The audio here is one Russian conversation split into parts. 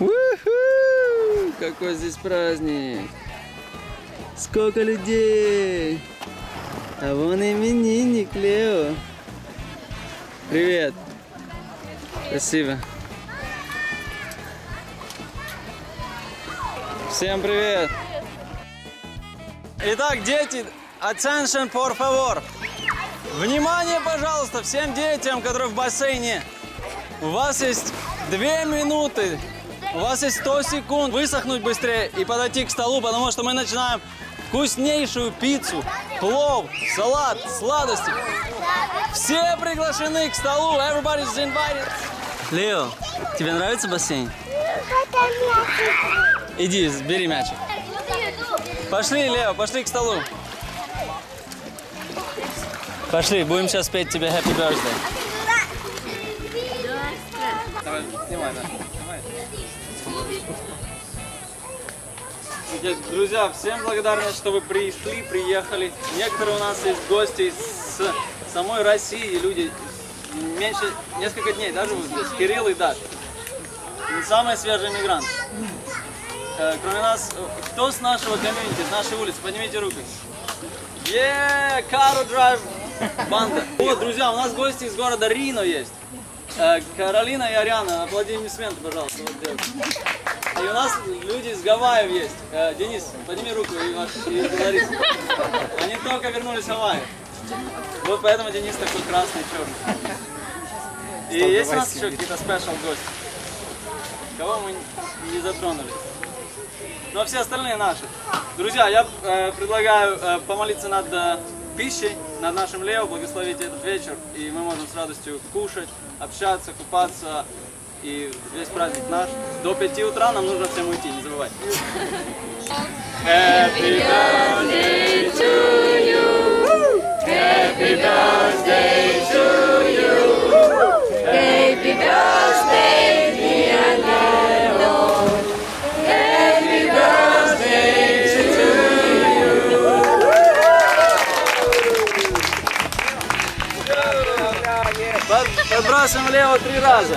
У-ху! Какой здесь праздник! Сколько людей! А вон именинник Лео. Привет! Спасибо. Всем привет! Итак, дети, attention, por favor. Внимание, пожалуйста, всем детям, которые в бассейне. У вас есть 2 минуты, у вас есть 100 секунд высохнуть быстрее и подойти к столу, потому что мы начинаем вкуснейшую пиццу, плов, салат, сладости. Все приглашены к столу. Everybody's invited. Лео, тебе нравится бассейн? Иди, бери мячик. Пошли, Лео, пошли к столу. Пошли, будем сейчас петь тебе Happy Birthday. Давай, снимай, да. Снимай. Друзья, всем благодарность, что вы пришли, приехали. Некоторые у нас есть гости из самой России, люди меньше, несколько дней, да, живут здесь. Кирилл и Даш. Самые свежие мигранты. Кроме нас, кто с нашего комьюнити, с нашей улицы? Поднимите руки. Еее, Кару Драйв банда. Вот, друзья, у нас гости из города Рино есть. Каролина и Ариана, аплодисменты, пожалуйста. Вот, и у нас люди из Гавайев есть. Денис, подними руку и говори. Они только вернулись в Гавайи. Вот поэтому Денис такой красный, черный. И есть у нас еще какие-то спешл гости. Кого мы не затронули. Но все остальные наши. Друзья, я предлагаю помолиться над пищей, над нашим Лео, благословить этот вечер. И мы можем с радостью кушать, общаться, купаться. И весь праздник наш. До 5 утра нам нужно всем уйти, не забывайте. Happy birthday to you. Happy birthday to you. Happy birthday, dear Leo. Happy birthday to you. Подбрасываем Лео 3 раза.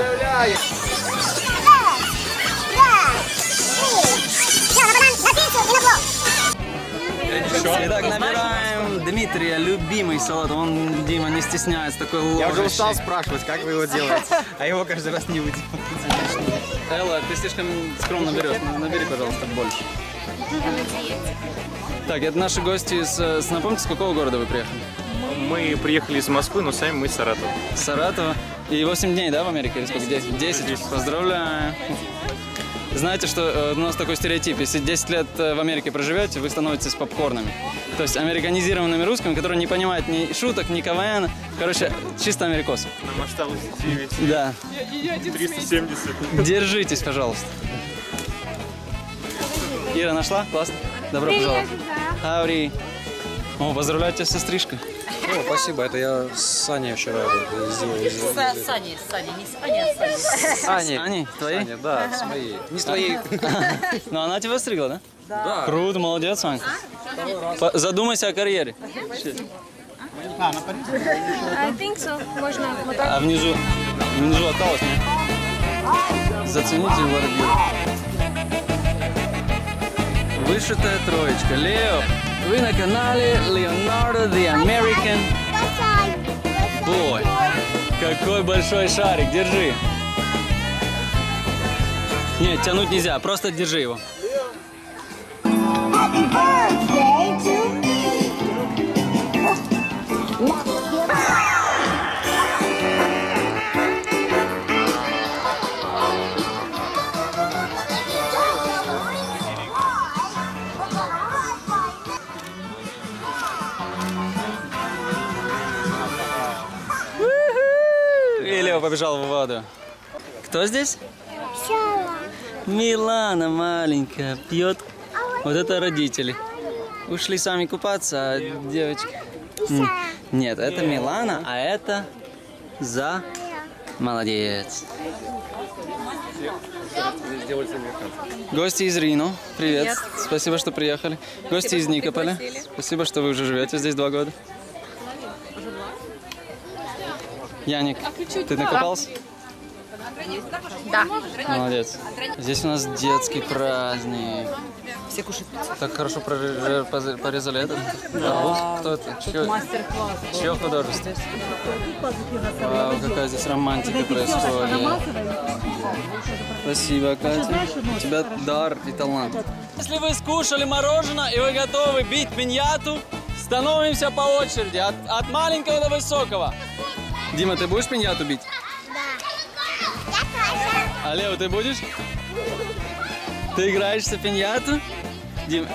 Итак, набираем Дмитрия, любимый салат. Он, Дима, не стесняется такой ловящий. Я уже устал спрашивать, как вы его делаете, а его каждый раз не выделаете. Элла, ты слишком скромно берешь. Набери, пожалуйста, больше. Так, это наши гости из... Напомните, с какого города вы приехали? Мы приехали из Москвы, но сами мы из Саратова. Саратова. И 8 дней, да, в Америке? 10. 10. Поздравляю. Знаете, что у нас такой стереотип, если 10 лет в Америке проживете, вы становитесь попкорнами. То есть американизированными русскими, которые не понимают ни шуток, ни КВН. Короче, чисто америкос. Нам осталось 9. Да. 370. Держитесь, пожалуйста. Ира нашла? Классно. Добро пожаловать. Аури. О, поздравляю тебя со стрижкой. О, спасибо, это я с Саней вчера сделал. Саня, не Саня, а Саня. Ани, твои? Саня, да, с моей. Не с твоей. Но она тебя стригла, да? Да. Круто, молодец, Саня. Задумайся о карьере. I think so. Можно вот так. А внизу? Внизу осталось, нет? Зацените воробьев. Вышитая троечка. Лео. Вы на канале Леонардо The American Boy. Какой большой шарик, держи. Нет, тянуть нельзя, просто держи его. Побежал в воду. Кто здесь? Шала. Милана маленькая пьет. Вот это родители. Ушли сами купаться, а девочки... Нет, это Милана, а это за... Молодец. Гости из Рино. Привет. Спасибо, что приехали. Гости из Никополя. Спасибо, что вы уже живете здесь 2 года. Яник, ты накопался? Да. Молодец. Здесь у нас детский праздник. Все кушают. Так хорошо порезали этот. Да. Кто это? Мастер-класс. Чье художество? Вау, какая здесь романтика происходит. Спасибо, Катя. У тебя дар и талант. Если вы скушали мороженое и вы готовы бить пиньяту, становимся по очереди, от маленького до высокого. Дима, ты будешь пиньяту бить? Да. А Лео, ты будешь? Ты играешься в пиньяту? Дима.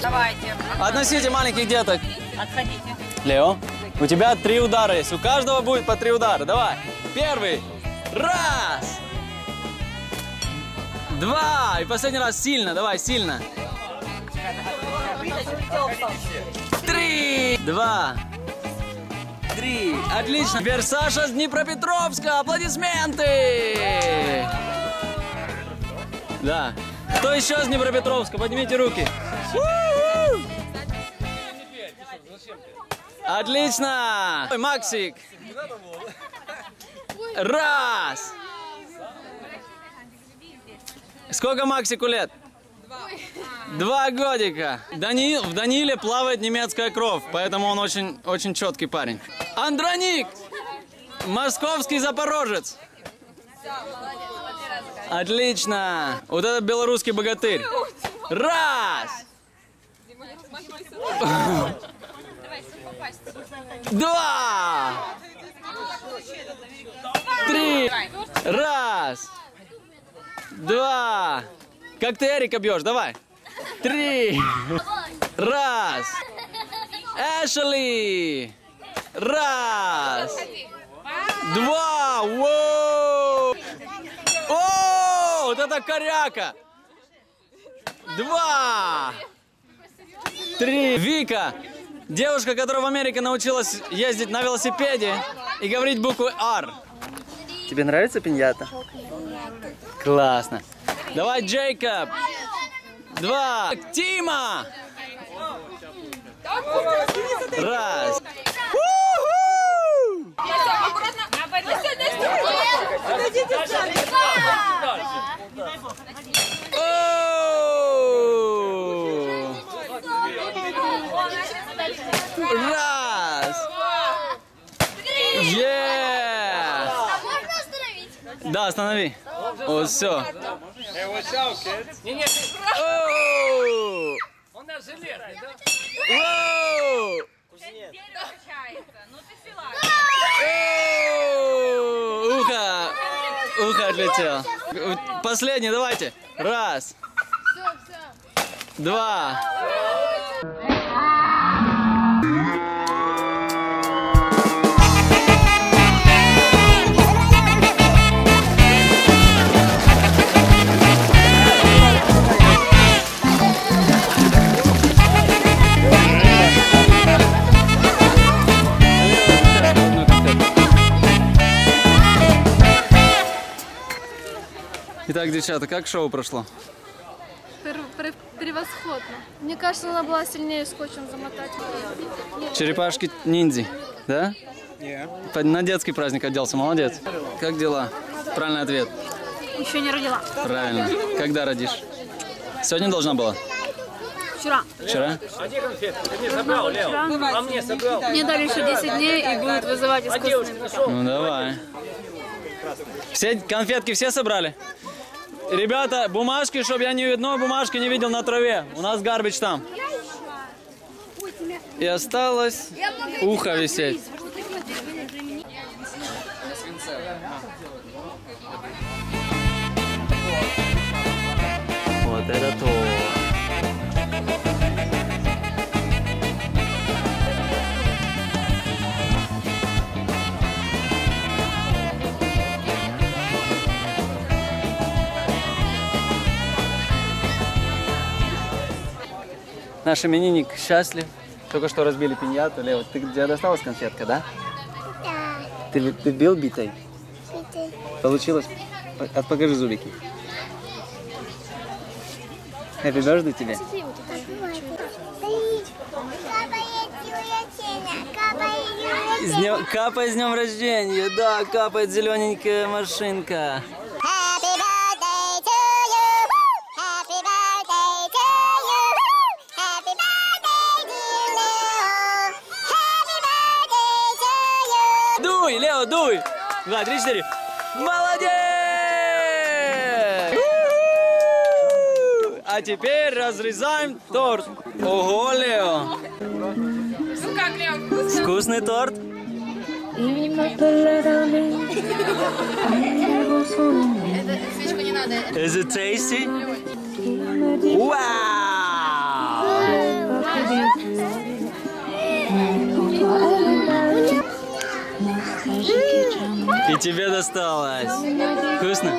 Давайте. Относите маленьких деток. Отходите. Лео, у тебя 3 удара есть. У каждого будет по 3 удара. Давай. Первый. Раз. 2. И последний раз сильно. Давай, сильно. 3, 2, 3. Отлично. Теперь Саша с Днепропетровска. Аплодисменты. Да. Кто еще с Днепропетровска? Поднимите руки. Отлично. Максик. 1. Сколько Максику лет? 2 годика. В Данииле плавает немецкая кровь, поэтому он очень четкий парень. Андраник! Московский запорожец. Отлично. Вот это белорусский богатырь. 1. 2. 3. 1. 2. Как ты Эрика бьешь, давай. 3. 1. Эшли. 1. 2. Воу. О, вот это коряка. 2. 3. Вика. Девушка, которая в Америке научилась ездить на велосипеде и говорить букву R. Тебе нравится пиньята? Классно. Давай, Джейкоб. 2. Тима. 1. Раз. 3. Можно остановить? Да, останови. Вот, все. Он наш железный, да? Ухо! Ухо отлетело. Последний, давайте. 1. 2. Итак, девчата, как шоу прошло? Превосходно. Мне кажется, она была сильнее скотчем замотать. Черепашки-ниндзи, да? Yeah. На детский праздник оделся, молодец. Как дела? Правильный ответ. Еще не родила. Правильно. Когда родишь? Сегодня должна была? Вчера. Вчера? Одни конфеты. Ты мне собрал, Лео. А мне собрал. Мне дали еще 10 дней и будут вызывать искусственные. Ну давай. Все конфетки все собрали? Ребята, бумажки, чтобы я ни одной бумажки не видел на траве. У нас гарбич там. И осталось ухо висеть. Вот это то. Наш именинник счастлив. Только что разбили пиньяту. Лео, ты где досталась конфетка, да? Да. Ты бил битой? Битой. Получилось? Покажи зубики. Happy birthday тебе? Капает с днем рождения, да, капает зелененькая машинка. Дуй, Лео, дуй! 2, 3, 4. Молодец! А теперь разрезаем торт. Ого, Лео! Ну как, Лео, вкусно? Вкусный торт? Свечку не надо. Is it tasty? Вау! И тебе досталось. Вкусно?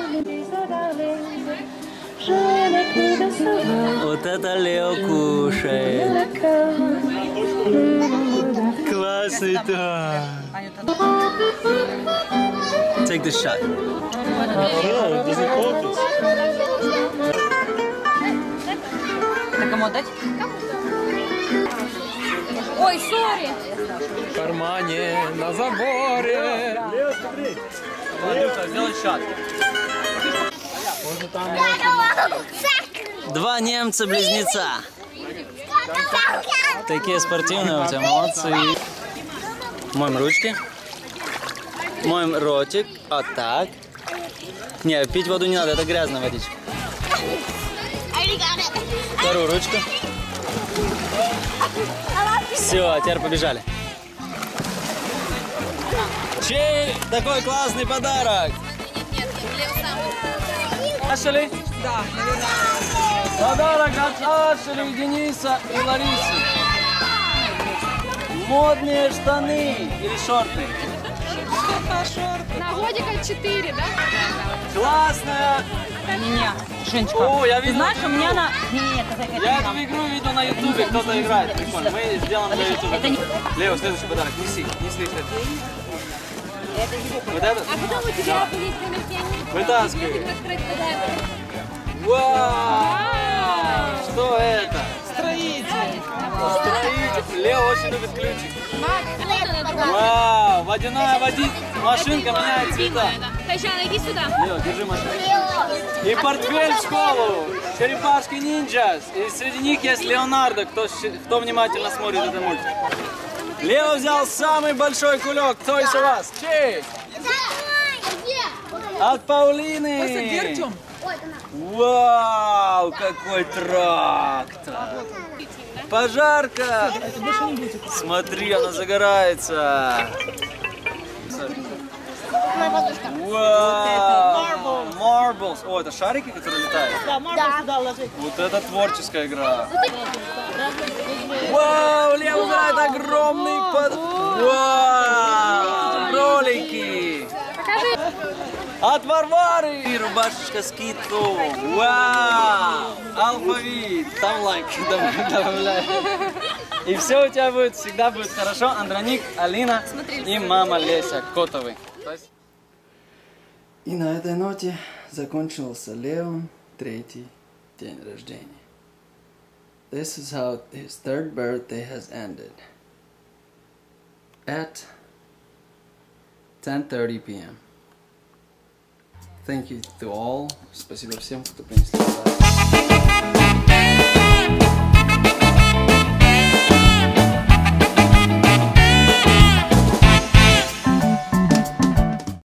Вот это Лео кушает. Классный торт. Take the shot. Кому отдать? Ой, сори! В кармане, на заборе. Лео, смотри. Владюха, сделай шаг. Два немца-близнеца. Такие спортивные у тебя, молодцы. Моем ручки. Моем ротик. А так. Не, пить воду не надо, это грязная водичка. Вторую ручку. Все, теперь побежали. Чей такой классный подарок? Эшли? Да. Подарок от Эшли, Дениса и Ларисы. Модные штаны или шорты? Шорты. На годика 4, да? Классная. Меня. Женечка, о, я видел, знаешь, у меня на... Нет, это я эту игру видел на ютубе, кто-то играет. Прикольно, мы сделаем на ютубе. Не... Лео, следующий подарок, неси. Вот этот? А потом у тебя будет номер пианино. Вытаскивай. Вау! Что это? Строитель. Лео очень любит ключик. Вау, водяная машинка меняет цвета. Катя, найди сюда. Лео, держи машину. И портфель в школу. Черепашки-ниндзя. И среди них есть Леонардо, кто внимательно смотрит этот мультик. Лео взял самый большой кулек. Кто еще вас? Чей? От Паулины. Вау, какой трактор. Пожарка. Смотри, она загорается. Вау! Марблс! О, это шарики, которые летают? Да, марблс туда ложить. Вот это творческая игра. Вау, Лео играет огромный под... Вау! Ролики! От Варвары! И рубашечка с китом. Вау! Алфавит! Там лайк добавляй. И все у тебя будет, всегда будет хорошо. Андраник, Алина и мама Леся Котовы. И на этой ноте закончился Лео 3-й день рождения. This is how his 3rd birthday has ended. At 10:30 p.m. Thank you to all. Спасибо всем, кто принесли подарки.